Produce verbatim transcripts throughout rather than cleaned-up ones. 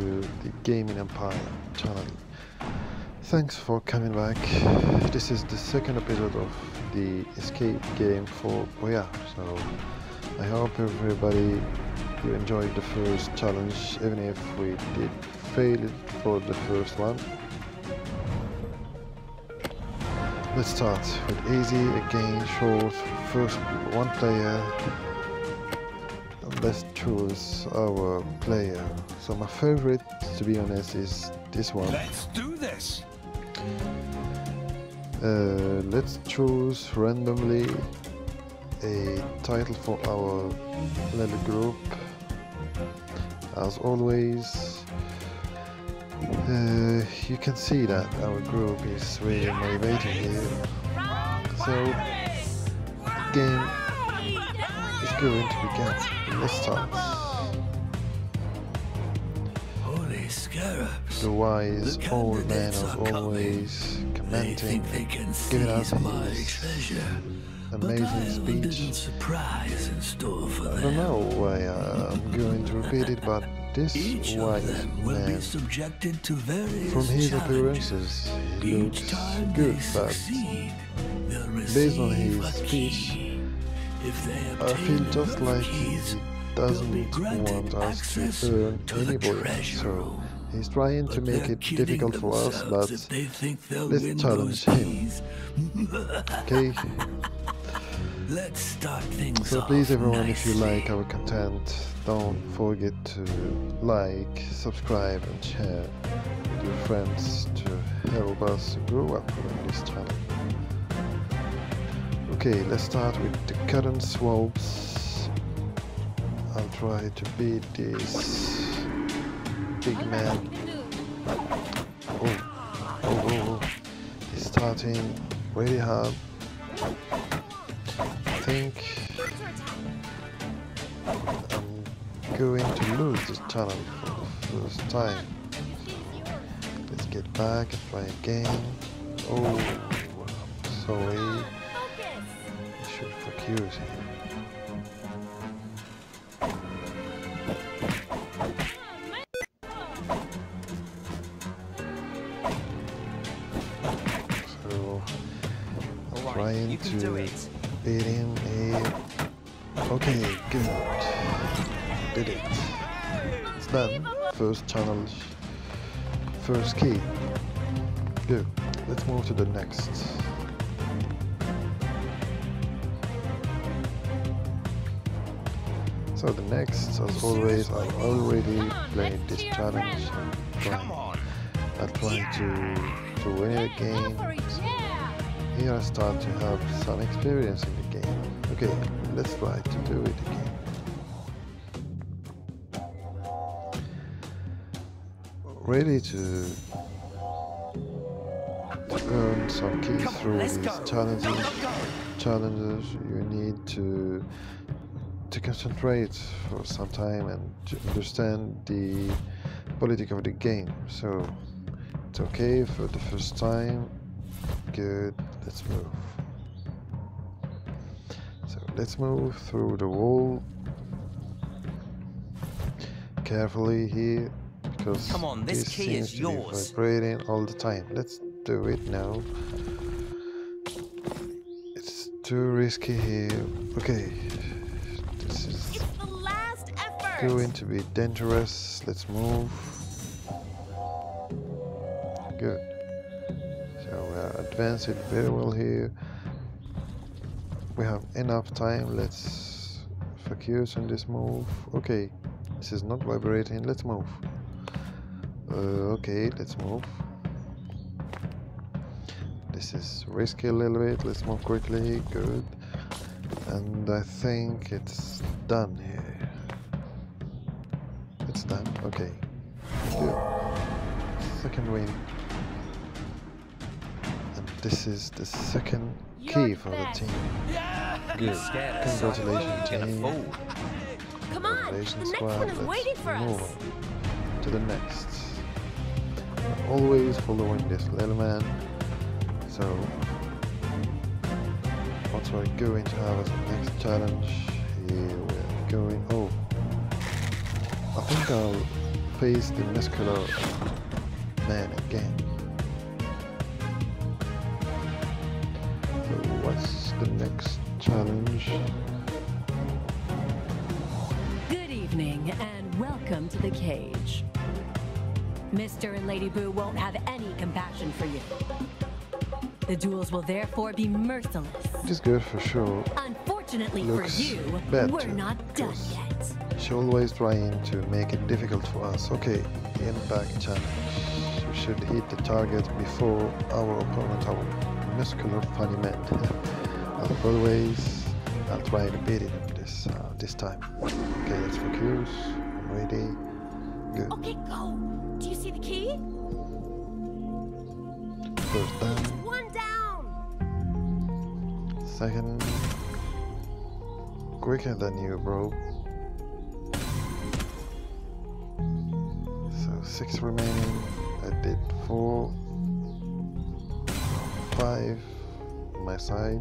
to the Gaming Empire channel. Thanks for coming back. This is the second episode of the escape game for Boyard, so I hope everybody you enjoyed the first challenge, even if we did fail it for the first one. Let's start with easy, again short, first one player. Let's choose our player. So my favorite, to be honest, is this one. Let's do this. Uh, let's choose randomly a title for our little group. As always, uh, you can see that our group is really motivated here. So game is going to begin. Let's start. Holy scarabs! The wise old man is always commenting, giving us his amazing speech. I don't know why I'm going to repeat it, but this white man, from his appearances, he looks good, but based on his speech, I feel just like he doesn't want us to burn anybody, so he's trying to make it difficult for us, but let's challenge him, okay? Let's start things so please everyone, nicely. If you like our content, don't forget to like, subscribe and share with your friends to help us grow up on this channel. Okay, let's start with the current swabs. I'll try to beat this big man. Oh, oh, oh, he's starting really hard. I think I'm going to lose this channel for the first time. Let's get back and try again. Oh, sorry. I should focus here. So I'm trying to beat him here. Okay, good. Did it. It's done. First challenge. First key. Good. Let's move to the next. So the next, as always, I've already played this challenge. I'm trying to, to win it again. Here I start to have some experience in the game. Okay, let's try to do it again. Ready to, to earn some keys on, through these challenges. Challenges you need to to concentrate for some time and to understand the politics of the game. So it's okay for the first time. Good. Let's move. So let's move through the wall carefully here, because come on, this, this key seems is yours. To be vibrating all the time. Let's do it now. It's too risky here. Okay, this is going to be dangerous. Let's move. Good. Advance it very well here. We have enough time. Let's focus on this move. Okay, this is not vibrating. Let's move. Uh, okay, let's move. This is risky a little bit. Let's move quickly. Good. And I think it's done here. It's done. Okay. Good. Second win. This is the second key for the team. Good. Congratulations, team. Come on, the next one is waiting for us. To the next. Always following this little man. So, what are we going to have as the next challenge? Here we're going. Oh, I think I'll face the muscular man again. So what's the next challenge? Good evening and welcome to the cage. Mister and Lady Boo won't have any compassion for you. The duels will therefore be merciless. She's good for sure. Unfortunately Looks for you, better, we're not done yet. She's always trying to make it difficult for us. Okay, impact challenge. We should hit the target before our opponent, our muscular funny man. As always, I'll try to beat him this uh, this time. Okay, let's focus. I'm ready. Good. Okay, go. Do you see the key? First down. One down. Second. Quicker than you, bro. So six remaining. I did four, five on my side,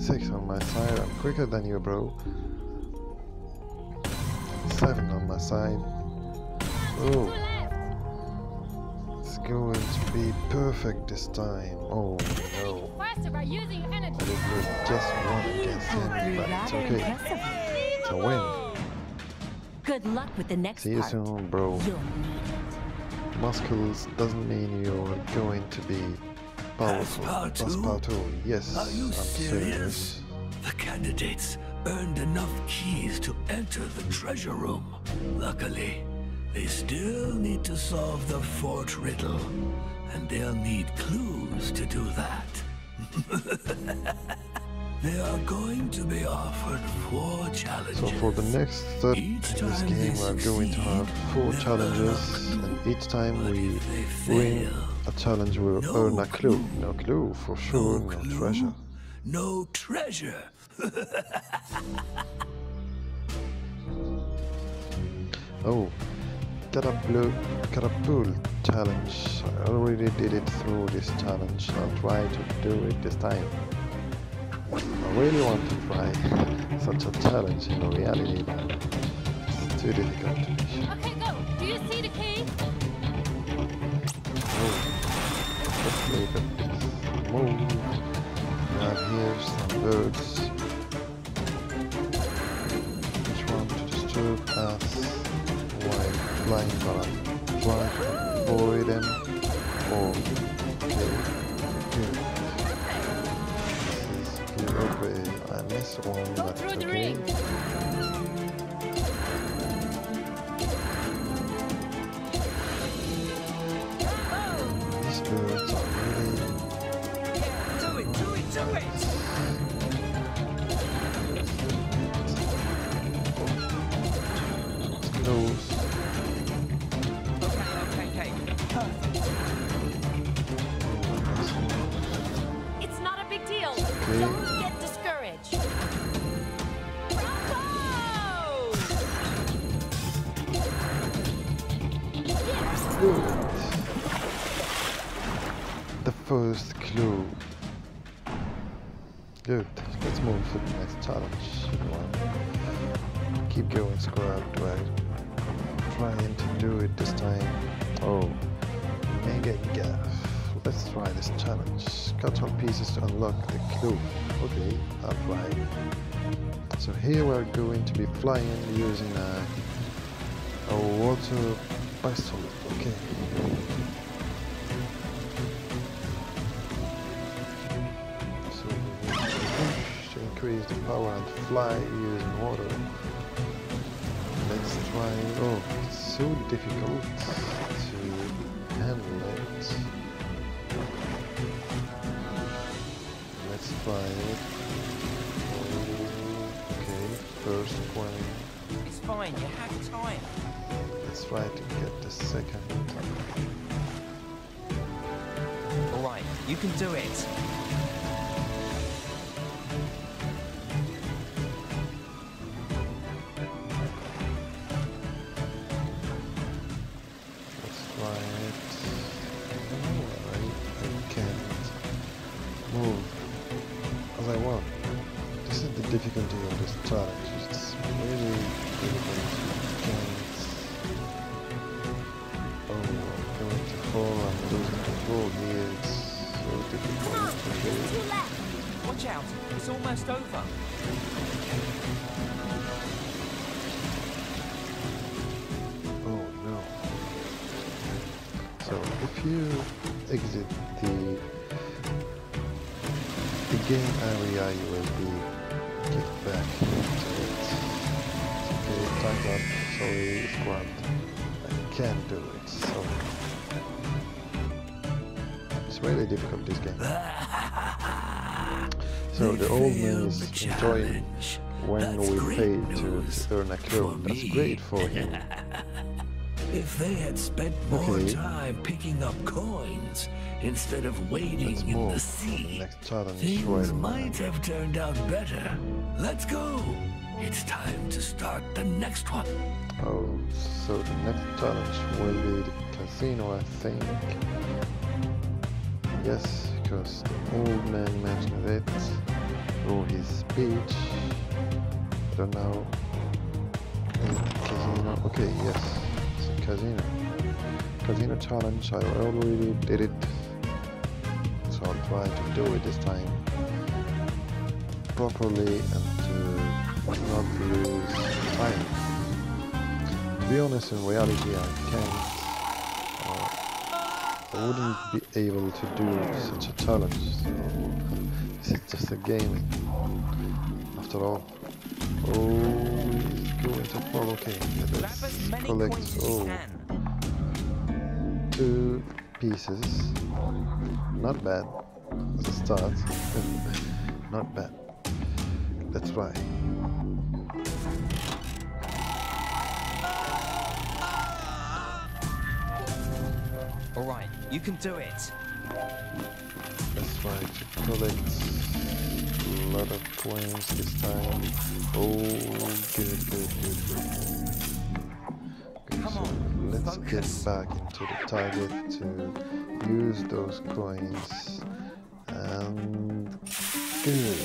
six on my side. I'm quicker than you, bro. Seven on my side. Oh. Going to be perfect this time. Oh no! I did lose just one against him, but it's okay. It's a win. Good luck with the next. See you soon, bro. Muscles doesn't mean you're going to be powerful. Passepartout. Yes. Are you I'm serious? serious? The candidates earned enough keys to enter the treasure room. Luckily. They still need to solve the fort riddle, and they'll need clues to do that. They are going to be offered four challenges. So for the next third in this game, we're going to have four challenges, and each time we win a challenge, we'll earn a clue. No clue, for sure, no treasure. No treasure! Oh. Catapult challenge. I already did it through this challenge. I'll try to do it this time. I really want to try such a challenge in reality, but it's too difficult. Okay, go. Do you see the key? Oh, let's make a move. Now here's some birds. Which one to disturb us? Flying, but I'm trying to avoid them or kill. Good. This is good. Okay, I missed one, but it's okay. These birds are really... Do it, do it, do it! The first clue. Good. Let's move to the next challenge. One. Keep going, Squad. Right? Trying to do it this time. Oh, mega gaff. Let's try this challenge. Cut all pieces to unlock the clue. Okay, alright. So here we're going to be flying using a, a water. Pistol. Okay. So we push to increase the power and fly using water. Let's try. Oh, it's so difficult to handle it. Let's try it. Okay, first one. It's fine. You have time. Let's try to get the second time. Alright, you can do it. Let's try it. Alright, I can't move as I want. This is the difficulty of this challenge. It's really difficult. You can't careful, I'm losing control here, it's so difficult to do. Watch out, it's almost over. Oh no. So if you exit the, the game area, you will be kicked back into it. Okay, time's up, sorry squad, I can't do it, so... really difficult this game. So the old man is enjoying when we pay to earn a clone. That's great for him. If they had spent more okay. time picking up coins instead of wading in the sea, things might have turned out better. Let's go. It's time to start the next one. Oh, so the next challenge will be the casino, I think. Yes, because the old man mentioned it through his speech. I don't know. Casino. Okay, yes. It's a casino. Casino challenge. I already did it. So I'll try to do it this time properly and to not lose time. To be honest, in reality, I can't. I wouldn't be able to do such a challenge, so this is just a game after all. Oh, he's going to fall. Okay, let's collect all two pieces. Not bad as a start. Not bad. Let's try. Alright, you can do it. Let's try to collect a lot of coins this time. Oh, good, good, good, good. Okay, so let's get back into the target to use those coins. And good.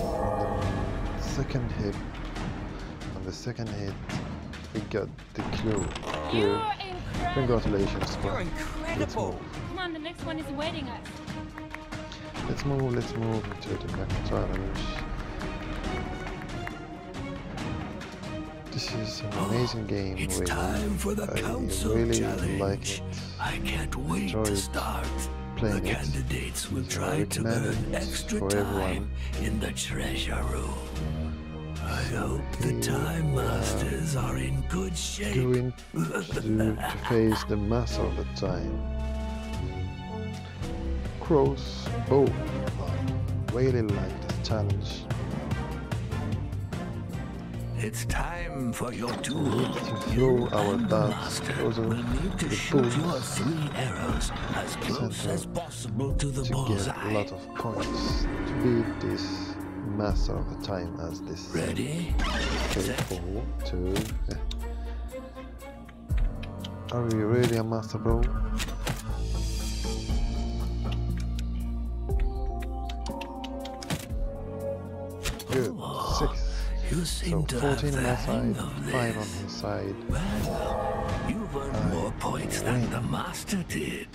On the second hit, on the second hit, we got the clue. Here. Congratulations, you're incredible. Come on, the next one is awaiting us. Let's move, let's move to the next challenge. This is an amazing game. It's really. Time for the I council really challenge. Like it. I can't wait Enjoy to start. The it. Candidates will it's try to earn extra time everyone. In the treasure room. I hope the Time Masters are in good shape. Doing to face the master of the time. Crossbow. I really like this challenge. It's time for your tool. To throw our darts closer to the shoot your three arrows as close as possible to the bullseye. To get a lot of points to beat this. Master of the time as this. Ready? Okay, four, two. Yeah. Are you really a master, bro? Good. Six. You seem so to fourteen on my side, five on his side. Well, you've earned I more points win. Than the master did.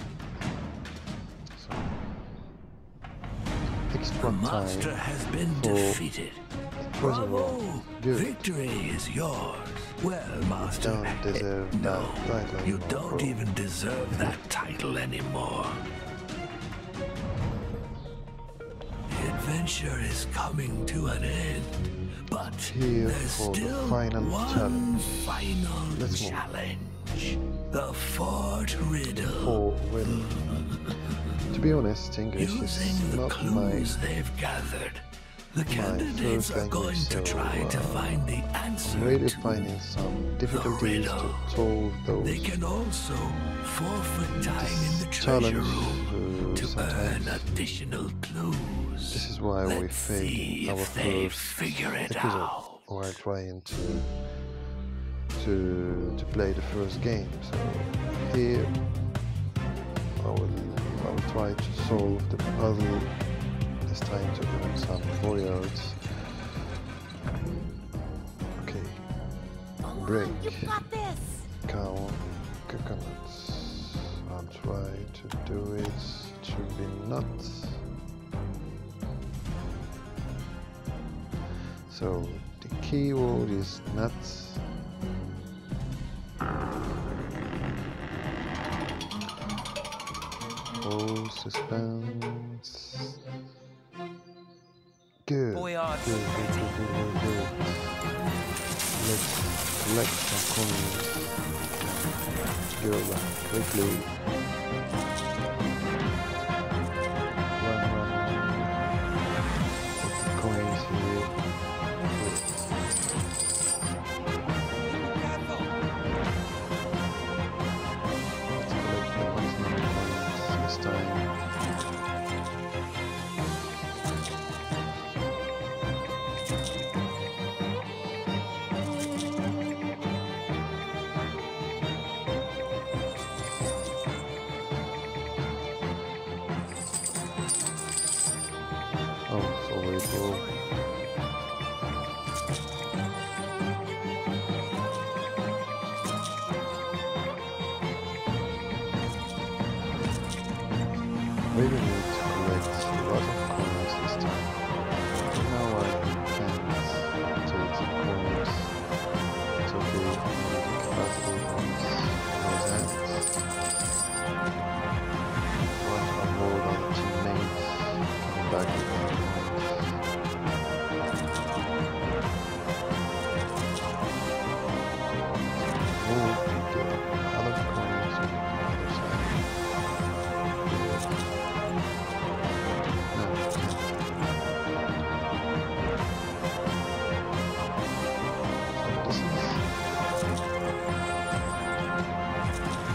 The monster has been defeated. Bravo! Good. Victory is yours. Well, master, you don't deserve it, no, that title you don't bro. Even deserve that title anymore. The adventure is coming to an end, but Here there's for still the final one challenge. Final Let's challenge: move. The Fort Riddle. Fort Riddle. To be honest, English Using is not the clues my, they've gathered, the candidates are going English, to try so, uh, to find the answer. Really finding some difficulties to solve those. They can also forfeit time in the treasure room to sometimes. Earn additional clues. This is why Let's we fail our first figure it episode, out. While trying to, to to play the first game. So here I will. I will try to solve the puzzle this time to earn some four yards. Okay. Break. Cow. Coconuts. try to do it, it should be not. So the keyword is not. Oh, suspense. Good. Good, good, good, good, good. Let's collect some coins. Go around quickly. Run, run, run. Put coins here. Let's collect the maximum coins this time. Maybe we need to collect a lot of coins this time. Now I can't take the coins. It's okay, I'm not compatible ones. How's that? What a load on teammates. Come back with my coins. Move and get other coins on the other side.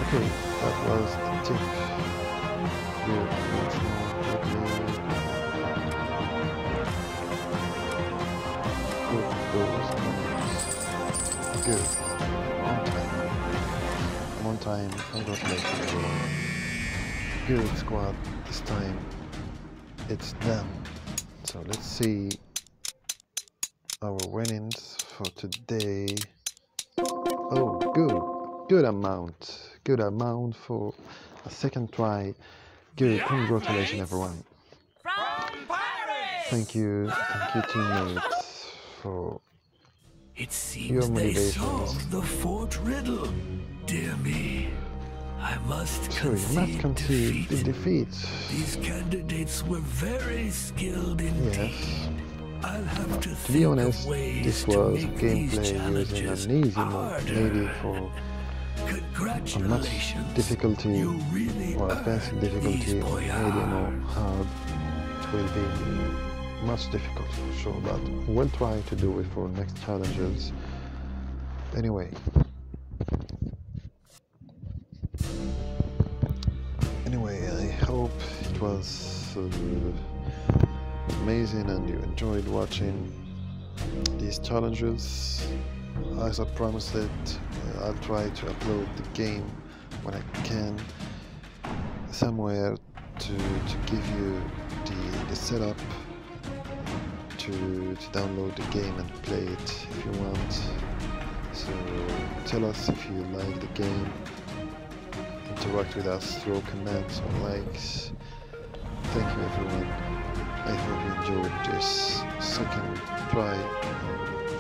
Okay, that was the tip. Good, let's move quickly. Put those coins. Good. One time. One time, I got lucky. Good squad, this time it's them. So let's see our winnings for today. Oh, good. Good amount, good amount for a second try. Good, congratulations everyone. Thank you, thank you teammates for it seems your motivations. They solved the fort riddle. Dear me, I must Sorry, concede, not concede defeat. The defeat. These candidates were very skilled indeed. Yes. I'll have to, to be honest, this was gameplay using an easy mode, maybe for. A much difficulty really or advanced difficulty or medium or hard, it will be much difficult for sure, but we'll try to do it for next challenges anyway. Anyway, I hope it was uh, amazing and you enjoyed watching these challenges. As I promised it, I'll try to upload the game when I can somewhere to, to give you the, the setup to, to download the game and play it if you want. So tell us if you like the game, interact with us through comments or likes. Thank you everyone, I hope you enjoyed this second try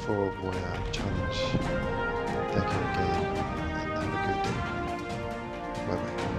Fort Boyard challenge. Thank you again and have a good day. Bye bye.